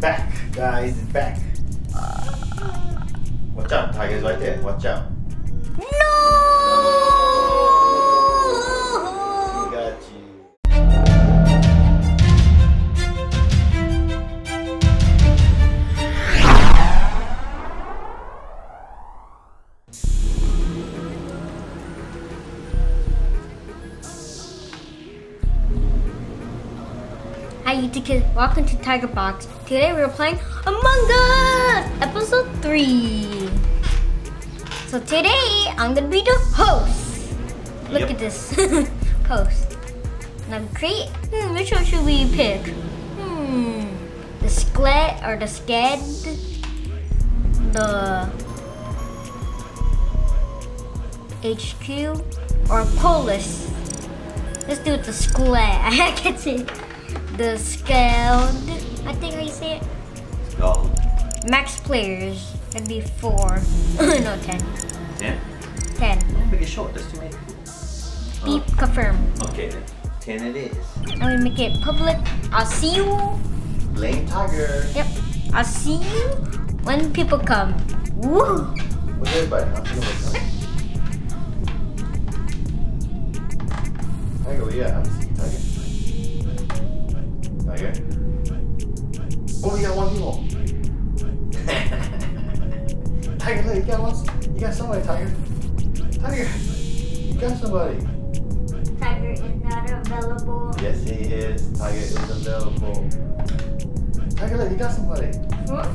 back, guys, it's back. Watch out, Tiger's right there, watch out. No! We got you. Hi YouTube kids, welcome to Tiger Box. Today we're playing Among Us! Episode 3. So today, I'm gonna be the host. Look at this post. And I'm create, which one should we pick? The Sklet or the Skeld? The HQ or Polis? Let's do the Sklet, I can see. The Skeld, I think I say it. Skeld. Max players, that'd be 4. No, 10. 10? 10. Don't make it short, that's too many people. Beep, confirm. Okay, then 10 it is. I'm gonna make it public. I'll see you. Blame Tiger. Yep, I'll see you when people come. Woo! Where's everybody? I'll see you when Tiger, yeah, I'll see you, Tiger. Okay. Oh, you got one people. Tiger, look, you got somebody, Tiger. Tiger, you got somebody. Tiger is not available. Yes, he is. Tiger is available. Tiger, look, you got somebody. What?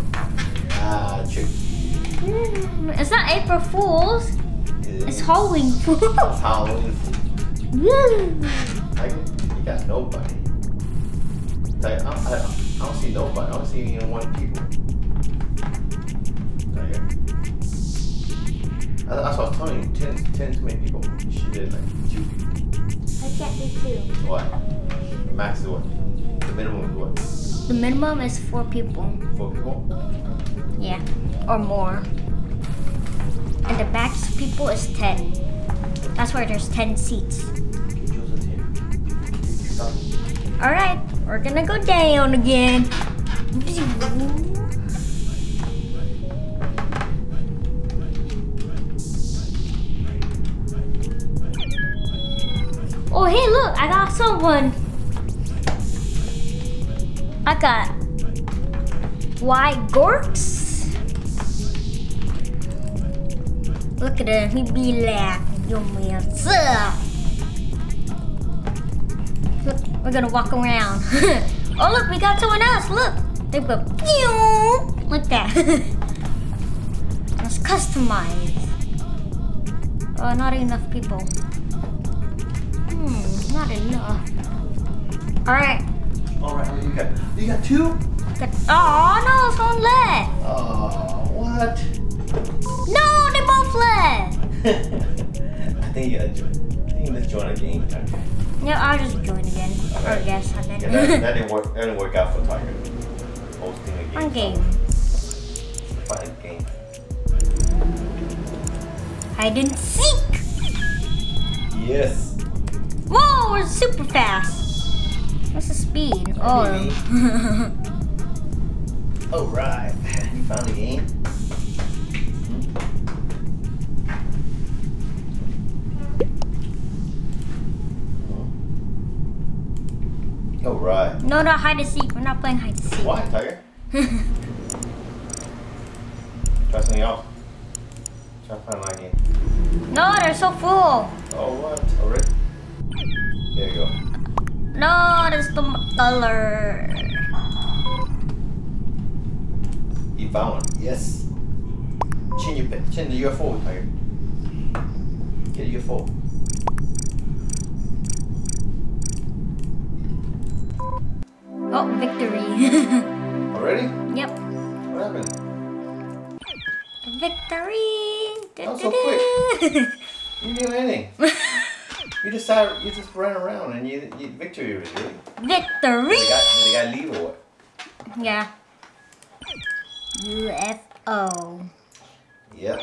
Ah, trick. It's not April Fools. It's Halloween Fools. It's Halloween Fools. Tiger, you got nobody. I don't see nobody. I don't see even one people. Tiger. That's what I was telling you. 10 too many people. You should have like 2 people. I can't do 2. What? The max is what? The minimum is what? The minimum is 4 people. 4 people? Yeah. Or more. And the max people is 10. That's why there's 10 seats. Alright. We're gonna go down again. Oh, hey, look, I got someone. I got White Gorks. Look at him, he be like, yo, man, sup? Look, we're gonna walk around. Oh look, we got someone else, look! They go, like that. Let's customize. Oh, not enough people. Not enough. Alright. Alright, you got 2? Oh no, someone left! Oh, what? No, they both left! I think you gotta join. I think you must join a game. Okay. Yeah, I'll just join again. Right. Or guess I did. Yeah, that didn't work out for Tiger. Hosting a game. On game. Fight a game. Hide and seek. Yes. Whoa, we're super fast. What's the speed? Oh. All right. You found the game. Right. No, not hide and seek. We're not playing hide and seek. Why, Tiger? Try something else. Try to find my game. No, they're so full. Oh, what? Already? There you go. No, that's the color. You found one. Yes. Chin the UFO, Tiger. Get a UFO. Oh, victory. Already? Yep. What happened? Victory! That was so quick. You didn't do anything. you just ran around and you victory was really. Victory! Did the guy leave or what? Yeah. UFO. Yep.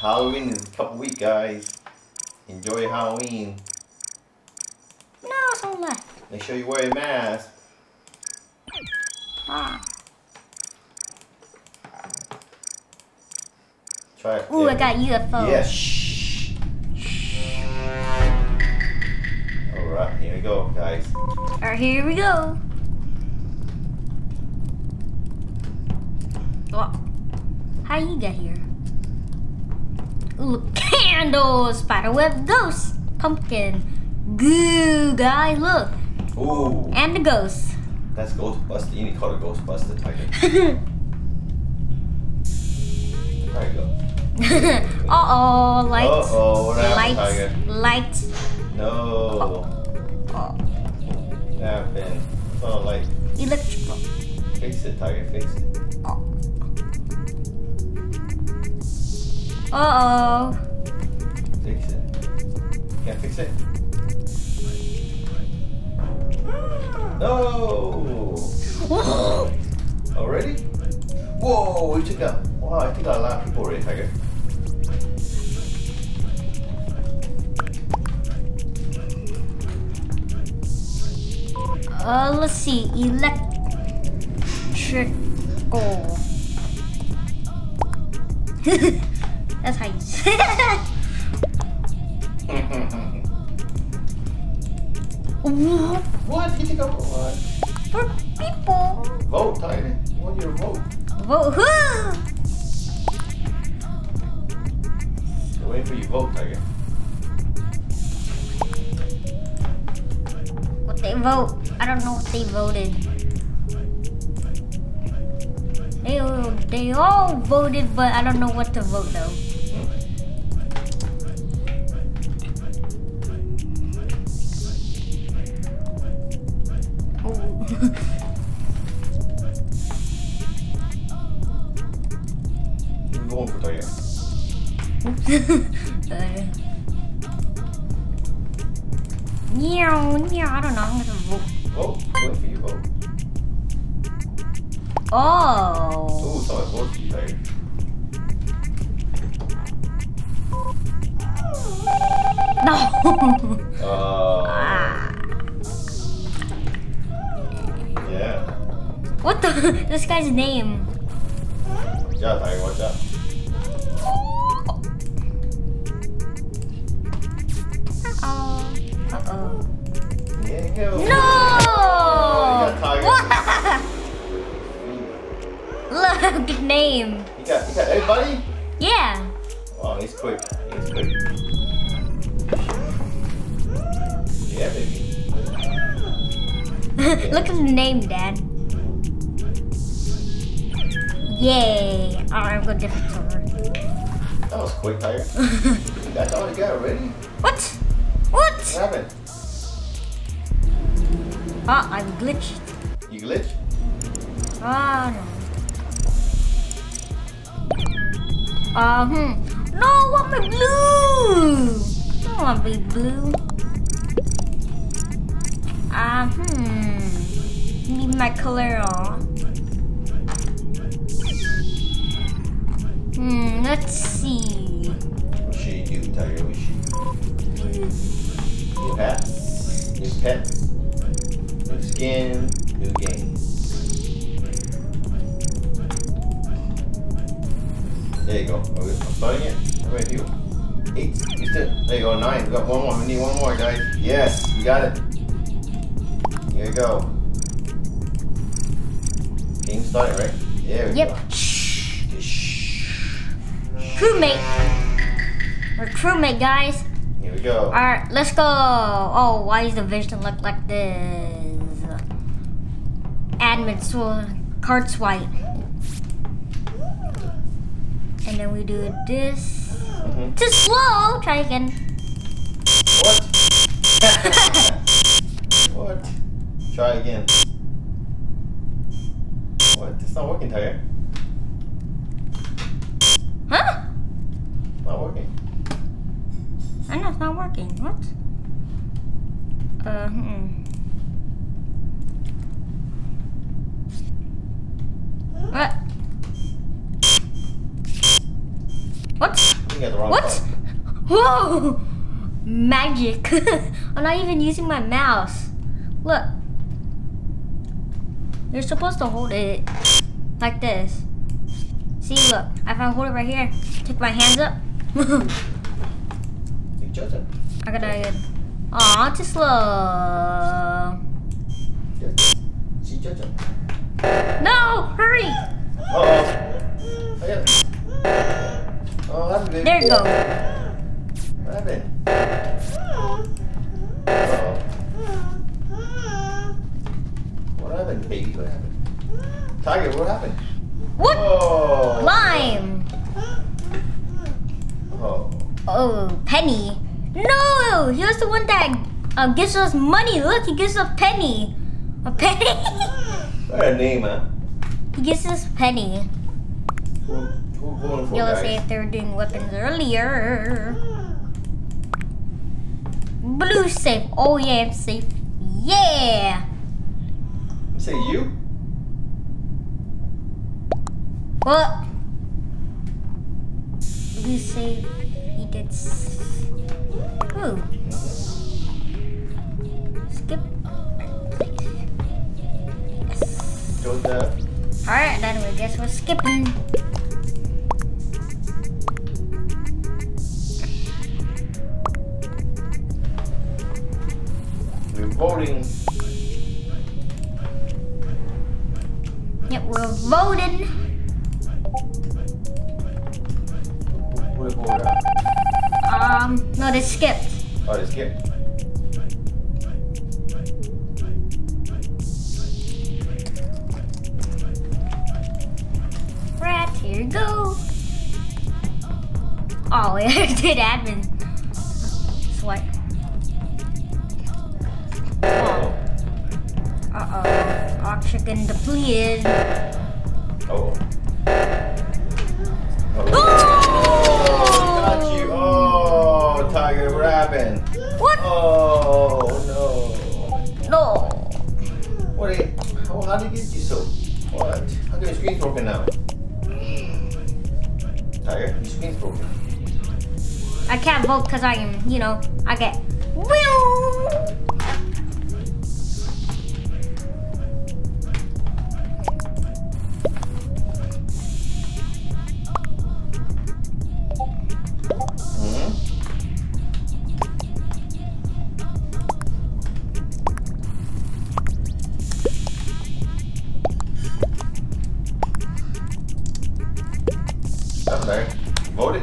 Halloween is a couple weeks, guys. Enjoy Halloween. No, it's on left. Make sure you wear a mask. Ah. Try it. Ooh, yeah. I got UFO. Yeah. Shh. Shh. All right, here we go, guys. All right, here we go. Oh. How you get here? Ooh, candles, spiderweb, ghosts, pumpkin, goo, guys, look. Ooh. And the ghost. That's Ghostbuster. You need to call it Ghostbuster Tiger. There you go. Uh-oh, lights. Uh-oh, what happened, Tiger? Lights. No. Oh. What happened? Oh, light. Electrical. Fix it, Tiger, fix it. Oh. Uh-oh. Fix it. Can't fix it. No! Already? Whoa, you took out. Wow, I took out a lot of people already, Tiger. Let's see. Electrical. That's how you say it. What? He took out what? For people. Vote, Tiger. You want your vote. Vote who? They're waiting for your vote, Tiger. What they vote? I don't know what they voted. They all voted, but I don't know what to vote though. Going for Tiger. I don't know. I'm gonna vote. Vote for you. Vote. Oh. Ooh, sorry. Vote for you, Tiger. No. What the? This guy's name. Watch out, Tiger, watch out. Uh-oh. Uh-oh. Yeah, no! Oh, Tiger. What? Look, good name. You got everybody? Yeah. Oh, he's quick. He's quick. Yeah, baby. Yeah. Look at the name, Dad. Yay! Alright, I'm going to different over. That was quick, Tiger. That's all you got already? What? What? What happened? Ah, I'm glitched. You glitched? Ah, no. No, I'm a blue! I don't want to be blue. Need my color on. Let's see. What should you do, Tiger? What should you do? New hats, new pets, new skin, new game. There you go. I'm starting it. How about you? 8. You still. There you go. 9. We got one more. We need one more, guys. Yes, you got it. Here you go. Game started, right? There we go. Crewmate. We're crewmate, guys. Here we go. Alright, let's go. Oh, why does the vision look like this? Admin sword, card swipe. And then we do this. Too slow. Try again. What? What? Try again. What? It's not working, Tiger. Huh? Not working. I know it's not working. What? What? What? You got the wrong what? Part. Whoa! Magic. I'm not even using my mouse. Look. You're supposed to hold it like this. See, look, I found quarter right here. Take my hands up. You chose it. I got it. Aw, too slow. She chose it. No, hurry. Oh, I got it. Oh, that's big. There you go. What happened? What happened, baby? What happened? Tiger, what happened? What? Oh. Lime. Oh. Oh, penny. No, he was the one that gives us money. Look, he gives us a penny. A penny. What a name, huh? He gives us a penny. Yo, let's see if they were doing weapons earlier. Blue safe. Oh yeah, I'm safe. Yeah. Say you. What? Blue safe. He did. Ooh. Skip. Yes. All right, then we guess we're skipping. Voting. Yep, we're voting. What did we vote on? No, they skipped. Oh, they skipped. Rat, here you go. Oh, we already did admin. Swipe. Oxygen depleted. Oh. Oh. Oh! Got you. Oh, Tiger, what happened? What? Oh, no. No. What? Is, how did it get you so? What? How come your screen's broken now? Tiger, your screen's broken. I can't vote because I am, you know, I get. Wheel! Vote it.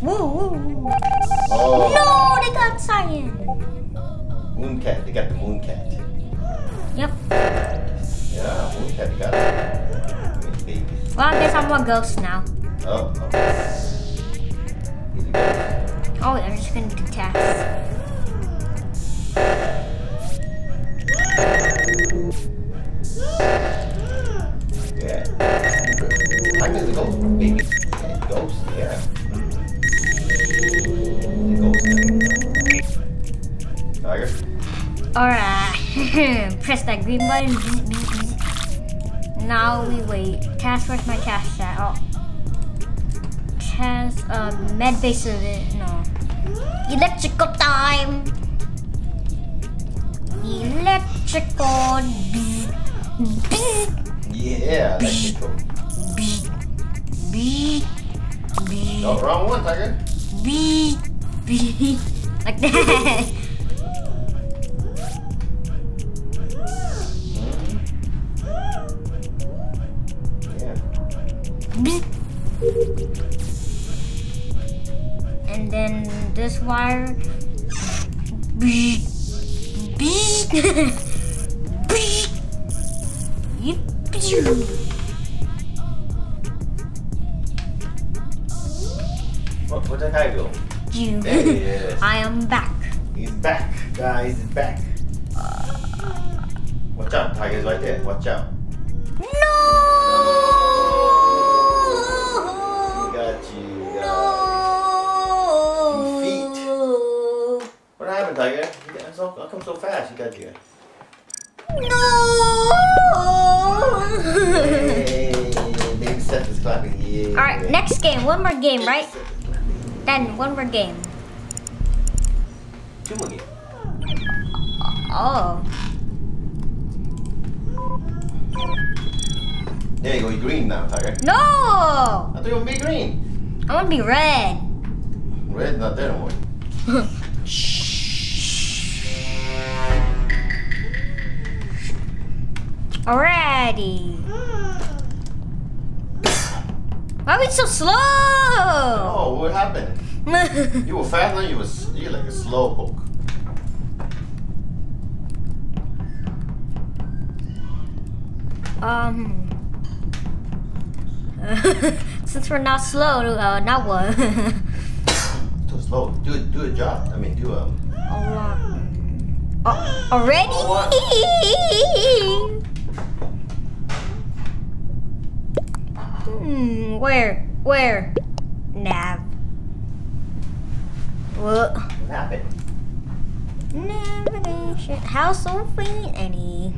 Woo! Oh. No, they got cyan. Mooncat, they got the mooncat. Yep. Yeah, mooncat got it. Well, I guess I'm one ghost now. Oh. Okay. Oh, I'm just gonna detach. Alright, press that green button. Now we wait. Task, where's my task at? Oh. Task, med base of it. No. Electrical time! Electrical. Yeah, electrical. No, wrong one, Tiger. Like that. And then this wire. Beep. Beep. Beep. Yep. What did I do? You. I am back. He's back, guys. He's back. Watch out, Tiger's right there. Watch out. Tiger, how come so fast? You got you. No. Hey, baby Seth is clapping. Yeah. All right, next game. One more game, right? Then one more game. Two more games. Oh. There you go, you're green now, Tiger. No! I thought you would be green. I want to be red. Red's not there anymore. Alrighty. Why are we so slow? Oh, what happened? You were fast, now you're like a slow poke. Since we're not slow, now what? Too slow. Do a job. I mean, do a. Already? Oh, Where? Nab. What? Nab it. Navigation. House open. Any.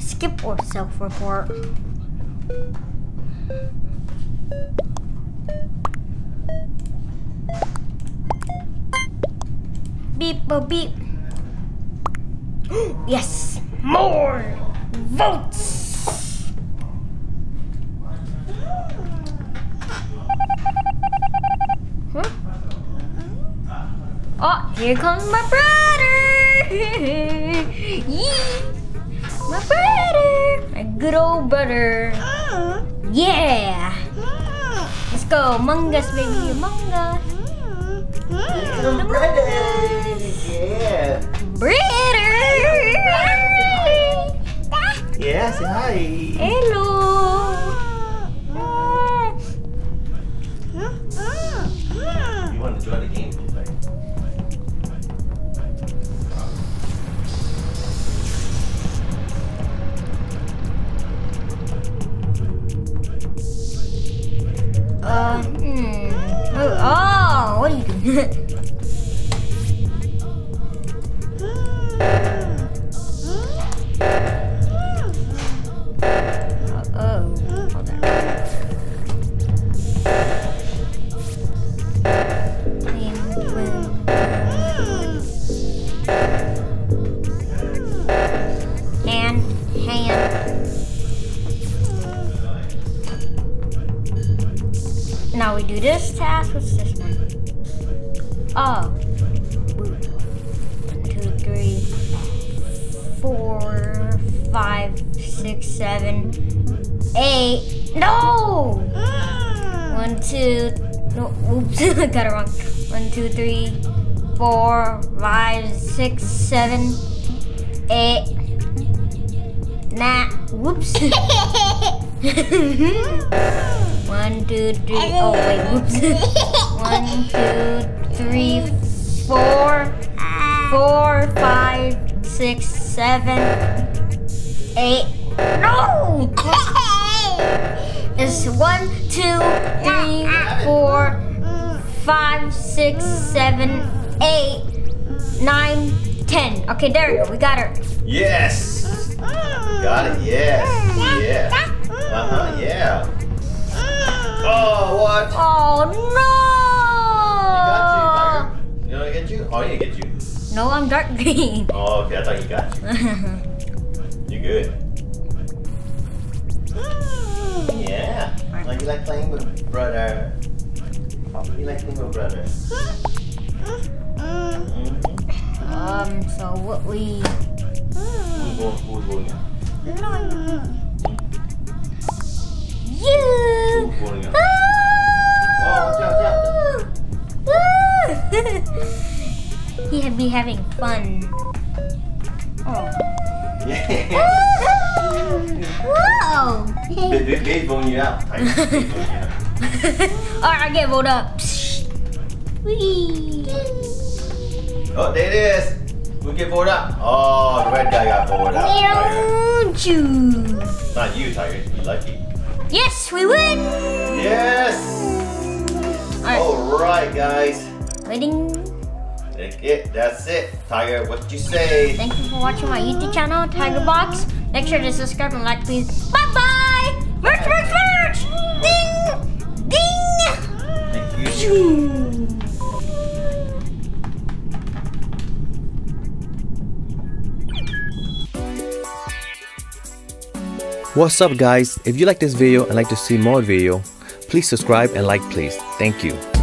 Skip or self-report. Beep, oh beep. Yes, more votes. Oh, here comes my brother. My brother, my good old brother. Yeah! Let's go, Among Us, baby, Among Us! Yeah! Brother! Yeah, say hi! Hello! You want to join the game? Oh, what are you doing? Uh-oh. Hold on. Now we do this task. What's this one? Oh. 1, 2, 3, 4, 5, 6, 7, 8. No! 1, 2. No, oops, I got it wrong. 1, 2, 3, 4, 5, 6, 7, 8. Nah. Whoops. 1, 2, 3, oh wait, whoops. 1, 2, 3, 4, 5, 6, 7, 8. No! It's 1, 2, 3, 4, 5, 6, 7, 8, 9, 10. Okay, there we go, we got her. Yes! Got it, yes. Yeah. Uh-huh, yeah. Oh, what? Oh, no! You got you, Tiger. You know what I get you? Oh, I need to get you. No, I'm dark green. Oh, okay, I thought you got you. You're good. Yeah. Oh, you like playing with brother. You like playing with brother. Mm-hmm. So what we... Who's going now? You! Oh, yeah. He had me having fun. Oh. Yeah. Whoa! They voted you out. Alright, I get voted up. Whee. Oh, there it is. We get voted up. Oh, the red guy got voted up. Don't you? Not you, Tiger. You're lucky. Yes, we win! Yes! Alright, guys. Winning. That's it. Tiger, what you say? Thank you for watching my YouTube channel, Tiger Box. Make sure to subscribe and like, please. Bye-bye! splash! Ding! Ding! Thank you. What's up guys? If you like this video and like to see more video, please subscribe and like please. Thank you.